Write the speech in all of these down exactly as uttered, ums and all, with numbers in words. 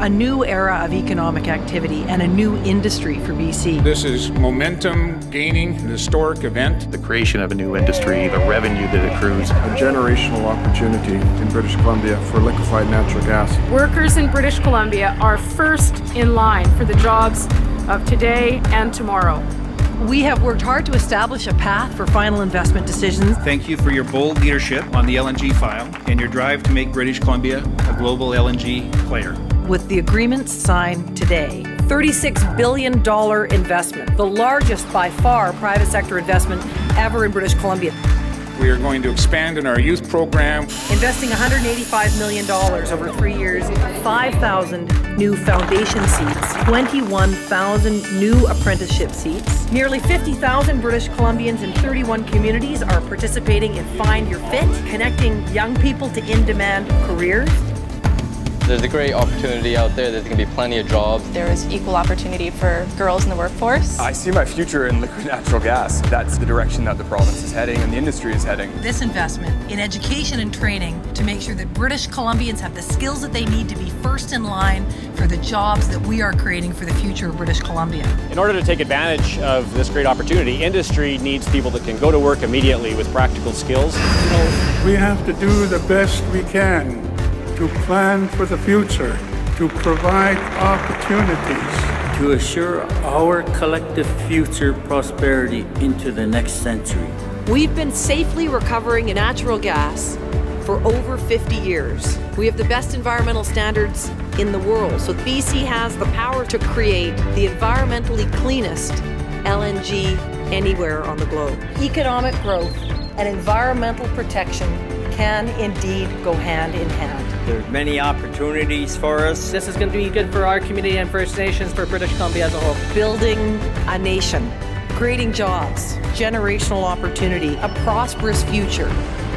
a new era of economic activity and a new industry for B C. This is momentum-gaining, an historic event. The creation of a new industry, the revenue that accrues. A generational opportunity in British Columbia for liquefied natural gas. Workers in British Columbia are first in line for the jobs of today and tomorrow. We have worked hard to establish a path for final investment decisions. Thank you for your bold leadership on the L N G file and your drive to make British Columbia a global L N G player. With the agreement signed today, thirty-six billion dollars investment, the largest by far private sector investment ever in British Columbia. We are going to expand in our youth program. Investing one hundred eighty-five million dollars over three years, five thousand new foundation seats, twenty-one thousand new apprenticeship seats. Nearly fifty thousand British Columbians in thirty-one communities are participating in Find Your Fit, connecting young people to in-demand careers. There's a great opportunity out there. There's going to be plenty of jobs. There is equal opportunity for girls in the workforce. I see my future in liquid natural gas. That's the direction that the province is heading and the industry is heading. This investment in education and training to make sure that British Columbians have the skills that they need to be first in line for the jobs that we are creating for the future of British Columbia. In order to take advantage of this great opportunity, industry needs people that can go to work immediately with practical skills. You know, we have to do the best we can to plan for the future, to provide opportunities, to assure our collective future prosperity into the next century. We've been safely recovering natural gas for over fifty years. We have the best environmental standards in the world, so B C has the power to create the environmentally cleanest L N G anywhere on the globe. Economic growth and environmental protection can indeed go hand in hand. There's many opportunities for us. This is going to be good for our community and First Nations, for British Columbia as a whole. Building a nation, creating jobs, generational opportunity, a prosperous future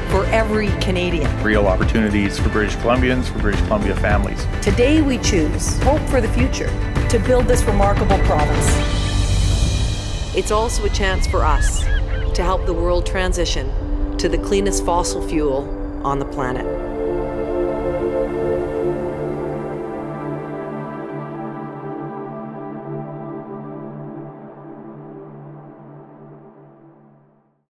for every Canadian. Real opportunities for British Columbians, for British Columbia families. Today we choose hope for the future to build this remarkable province. It's also a chance for us to help the world transition to the cleanest fossil fuel on the planet.